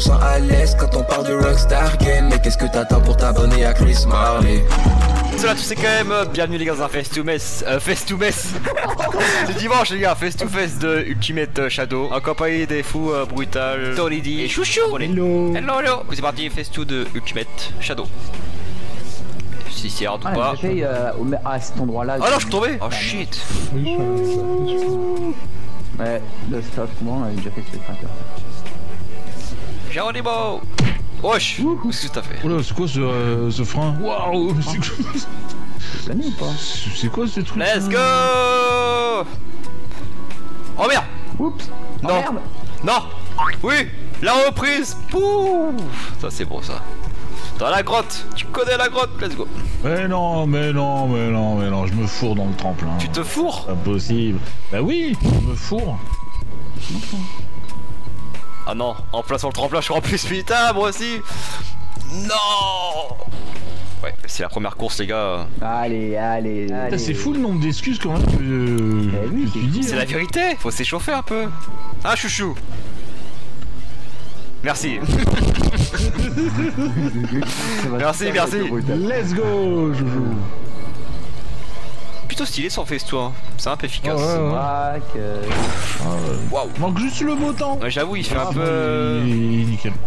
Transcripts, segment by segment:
me sens à l'aise quand on parle de Rockstar Games. Mais qu'est-ce que t'attends pour t'abonner à Kris Marley? Salut à tous, c'est quand même bienvenue les gars dans un face to mess. C'est dimanche les gars, face to face de Ultimate Shadow, accompagné des fous brutal, Tolidi et Chouchou. Hello hello. C'est parti, face to de Ultimate Shadow. Si c'est hard ou pas. À cet endroit là. Ah non, je suis tombé. Oh shit. Ouais, le stuff, comment on a déjà fait ce printemps. Geronimo. Wesh, qu'est-ce que t'as fait? Oula, c'est quoi ce frein? Waouh, c'est quoi ce truc? Let's go! Oh merde! Oups! Non! Merde. Non! Oui! La reprise! Pouf! Ça c'est bon ça! Dans la grotte! Tu connais la grotte, let's go! Mais non, mais non, mais non, mais non, je me fourre dans le tremplin! Tu te fourres? Impossible! Bah oui! Je me fourre! Ah non, en place sur le tremplin, je suis en plus, putain, moi aussi. Non. Ouais, c'est la première course, les gars. Allez, allez, allez. C'est fou le nombre d'excuses quand même que tu dis. C'est la vérité, faut s'échauffer un peu. Hein, chouchou? Merci. merci. Let's go, chouchou. Plutôt stylé sans face toi, c'est un peu efficace. Waouh, manque juste le beau temps. Ouais, j'avoue, il fait un peu.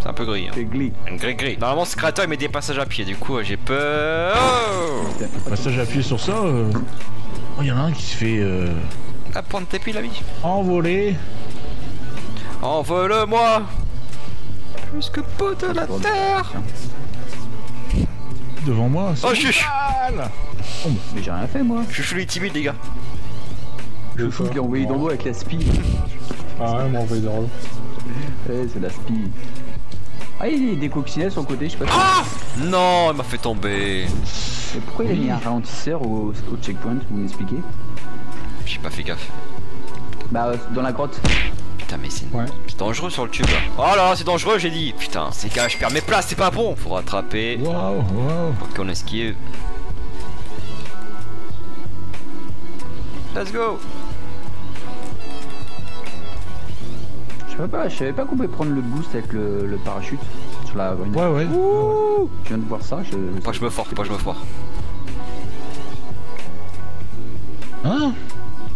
C'est un peu gris. Hein. C'est gris. Normalement, ce créateur il met des passages à pied, du coup j'ai peur. Oh passage à pied sur ça. Oh, y en a un qui se fait. À pointe tes piles, l'ami. Envolé. Envole-moi. Jusque pot de la terre. Devant moi. Oh, chuchu. Oh, mais j'ai rien fait moi. Je suis les timides les gars. Je fous de l'envoyer dans l'eau avec la spie. Ah ouais, m'envoyer dans l'eau. Ouais, c'est la spie. Ah, il y a des coccinelles sur le côté, je sais pas. Ah si... Non, il m'a fait tomber. Mais pourquoi il a mis un ralentisseur au checkpoint, vous m'expliquez? J'ai pas fait gaffe. Bah, dans la grotte. Putain, mais c'est dangereux sur le tube là. Oh là, c'est dangereux, j'ai dit. Putain, c'est gars, je perds mes places, c'est pas bon. Faut rattraper. Waouh, waouh. Pour qu'on esquive. Let's go! Je savais pas qu'on pouvait prendre le boost avec le parachute sur la brune. Ouais, ouais. Ouh, je viens de voir ça. Pas je me foire. Hein?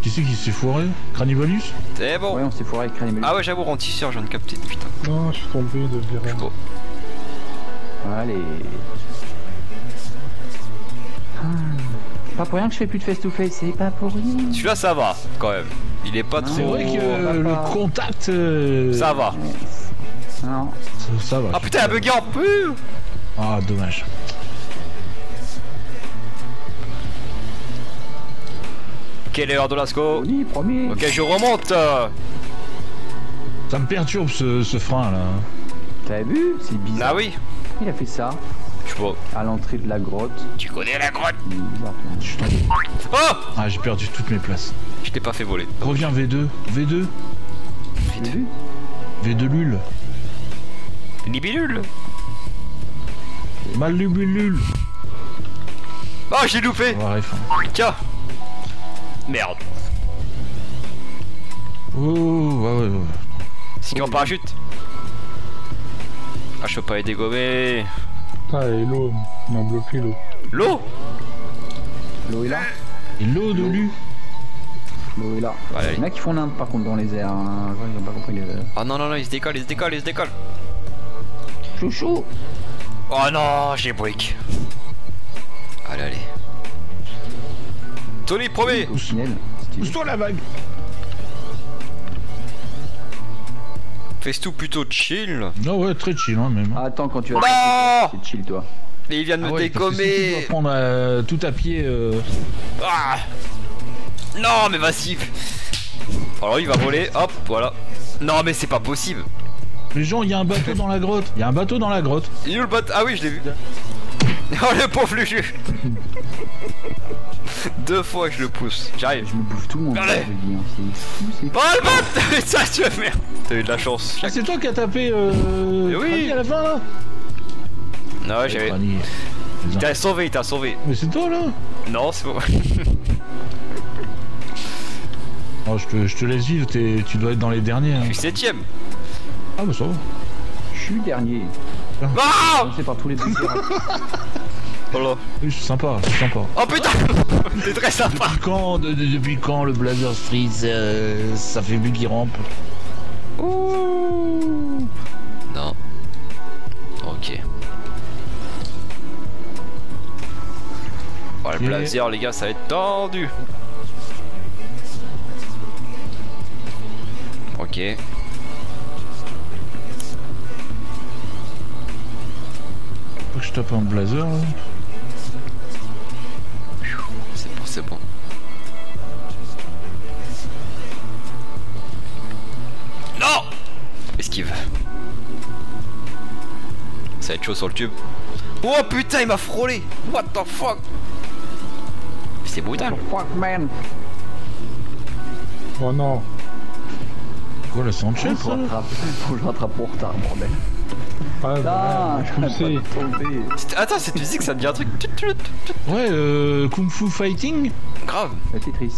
Qui c'est qui s'est foiré? Cranibalus? C'est bon. Ouais, on s'est foiré avec Cranibalus. Ah ouais, j'avoue, rentisseur, je viens de capter, putain. Non, je suis tombé de virer. Allez. C'est pas pour rien que je fais plus de face-to-face, c'est pas pour rien. Celui-là ça va quand même. Il est pas non, trop. C'est vrai que le contact. Ça va. Non. Ça va. Ah putain, la buggy en plus. Ah dommage. Quelle heure de Lasco? Oui, promis. Ok, je remonte. Ça me perturbe ce frein là. T'as vu? C'est bizarre. Ah oui. Il a fait ça. À l'entrée de la grotte. Tu connais la grotte? Je suis tombé. Oh! Ah, j'ai perdu toutes mes places. Je t'ai pas fait voler. Reviens V2 Lul. Libellule. Mal Libellule. Ah, j'ai loupé. Bref. Tiens. Merde. Oh, ouais. C'est en parachute. Ah, je peux pas les dégommer. Ah, et l'eau, on a bloqué l'eau. L'eau? L'eau est là. Et l'eau de lui? L'eau est là. Allez. Il y en a qui font l'Inde par contre dans les airs. Hein. Ils ont pas compris les... Ah non, il se décolle. Chouchou! Oh non, j'ai brick. Allez. Tony, premier! Pousse-toi la vague! Festou plutôt chill. Non ouais, très chill hein, même. Attends, quand tu vas c'est chill toi. Mais il vient de me dégommer. Si tu dois prendre tout à pied. Ah non mais vas-y. Alors il va voler, hop, voilà. Non mais c'est pas possible. Les gens, il y a un bateau dans la grotte. Il est où le bateau? Ah oui, je l'ai vu. Oh le pauvre Luchu. Deux fois que je le pousse, j'arrive. Je me bouffe tout mon gars. Oh le bot! Ça tu veux merde. T'as eu de la chance. Ah, c'est toi qui as tapé oui à la fin là. Non ouais, j'avais. Il t'a sauvé. Mais c'est toi là? Non c'est moi. Oh, je te laisse vivre, tu dois être dans les derniers. Hein. Je suis 7ème. Ah bah ça va. suis dernier. Ah, c'est par tous les deux. Voilà. Je suis sympa, je suis sympa. Oh putain. T'es très sympa. Depuis quand le Blazer Street ça fait but qui rampe. Ouh. Non. Ok. Oh, le Blazer les gars, ça va être tendu. Ok. Faut que je tape un Blazer là. C'est bon. Non! Esquive. Ça va être chaud sur le tube. Oh putain, il m'a frôlé! What the fuck? C'est brutal. What the fuck, man? Oh non. Quoi, le Sanchez? Faut que je rattrape pour retard, bordel. Ah, bah, je sais. Attends, cette musique ça me dit un truc. Ouais, Kung Fu Fighting. Grave. La Tetris.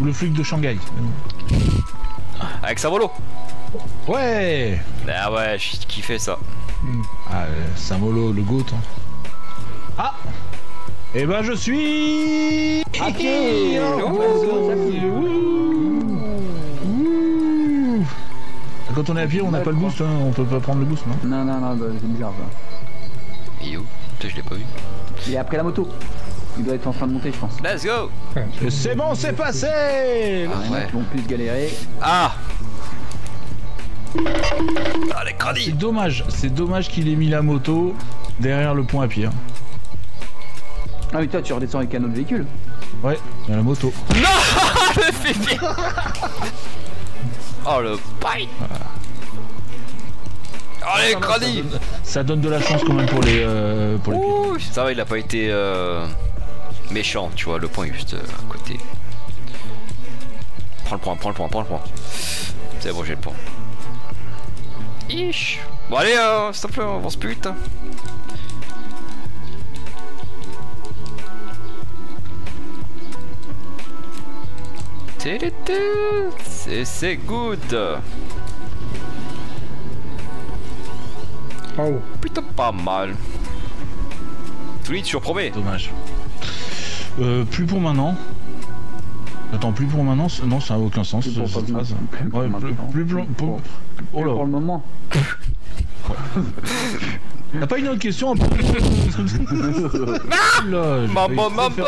Ou le flic de Shanghai. Avec sa volo. Ouais. Bah ouais, je kiffais ça. Ah, Samolo, le goat. Hein. Ah. Et eh ben je suis. Hacké. Quand on est à pied, on n'a pas le boost, hein. On peut pas prendre le boost, non? Non, non, non, bah, c'est bizarre ça. Et où? Putain, je l'ai pas vu. Il est après la moto. Il doit être en train de monter, je pense. Let's go! C'est bon, c'est passé! Ah, ouais. Ils vont plus galérer. Ah! Ah, les cradis! C'est dommage qu'il ait mis la moto derrière le pont à pied. Hein. Ah, mais toi, tu redescends avec un autre véhicule? Ouais, dans la moto. Non! Le fifi! Oh le paille! Allez, cradi! Ça donne de la chance quand même pour les pieds. Ça va, il a pas été méchant, tu vois, le point est juste à côté. Prends le point, prends le point, prends le point. C'est bon, j'ai le point. Ish! Bon allez, s'il te plaît, on avance plus vite. Hein. C'est good. Oh. Plutôt pas mal. Tout lead sur premier. Dommage. Plus pour maintenant. Attends, plus pour maintenant. Non, ça n'a aucun sens. Plus cette phrase. Ouais, plus pour le moment. T'as pas une autre question? Mambo, mambo,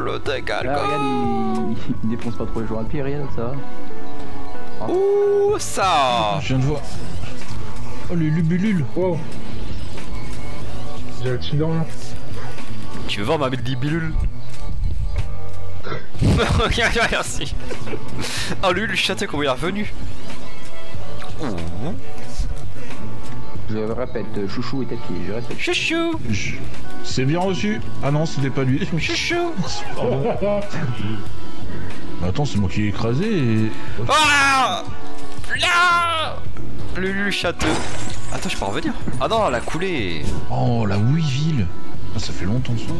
le décalque. Il défonce pas trop les joueurs à pied, rien, ça va. Ah. Ouh, ça. Je viens de voir. Oh, le lubulule. Wow. J'ai l'accident là. Tu veux voir ma bête de libulule? Regarde, merci. Oh, lui, le château, comment il est revenu. Ouh. Je répète, chouchou était qui? Je répète. Chouchou. C'est bien reçu. Ah non, c'était pas lui. Chouchou. Attends, c'est moi qui ai écrasé et... Ah là Lulu château. Attends, je peux revenir. Ah non, elle a coulé. Oh, la Ouiville. Ah, ça fait longtemps ça.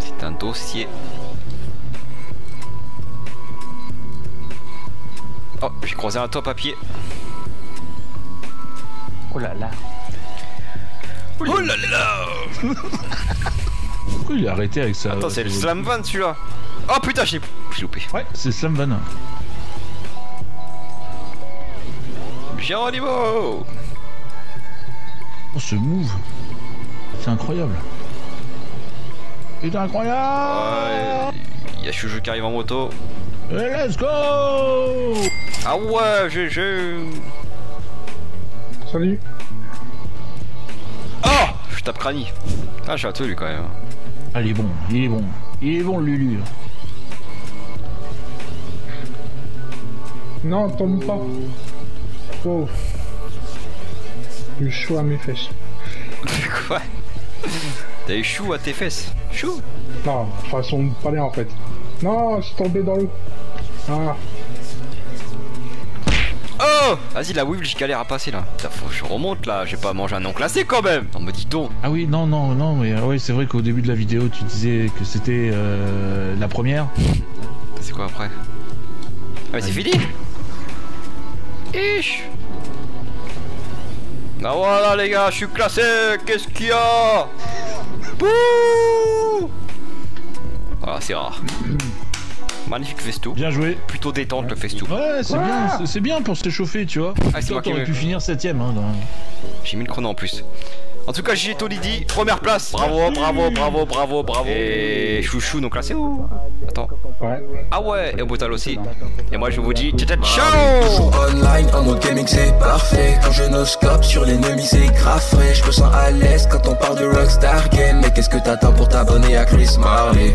C'est un dossier. Oh, j'ai croisé un top à pied. Oh là là. Oh là là. Pourquoi il a arrêté avec ça? Attends, c'est le slam van celui-là. Oh putain, j'ai loupé. Ouais, c'est slam van. Geronimo. Oh, ce move. C'est incroyable. C'est incroyable. Il y a Chouchou qui arrive en moto. Et let's go. Ah ouais, GG. Salut. Oh, je tape Crani. Ah, j'ai attendu quand même. Ah, il est bon, il est bon. Il est bon, Lulu. Non, tombe pas. Oh. Du chou à mes fesses. Quoi? T'as eu chou à tes fesses? Chou? Non, façon de parler en fait. Non, je suis tombé dans l'eau. Ah. Oh! Vas-y, la Weevil, je galère à passer là. Putain, faut que je remonte là, j'ai pas mangé un non classé quand même! Non, me dis donc! Ah oui, non, non, non, mais ouais, c'est vrai qu'au début de la vidéo, tu disais que c'était la première. C'est quoi après? Ah, mais c'est fini! Ish! Bah voilà les gars, je suis classé. Qu'est-ce qu'il y a? Bouh. Voilà, c'est rare. Magnifique festo. Bien joué. Plutôt détente le festo. Ouais, c'est bien, c'est bien pour se réchauffer, tu vois. Ah, toi, t'aurais pu finir 7ème. Hein, dans... J'ai mis le chrono en plus. En tout cas, Gigi Tolidi, première place. Bravo, bravo, bravo, bravo, bravo. Et Chouchou, donc là, c'est où? Attends. Ouais. Ah ouais, et Botal aussi. Et moi, je vous dis, ciao. Toujours online, en mode gaming, c'est parfait. Quand je noscope sur l'ennemi, c'est graffé. Je me sens à l'aise quand on parle de Rockstar Games. Mais qu'est-ce que t'attends pour t'abonner à Kris Marley?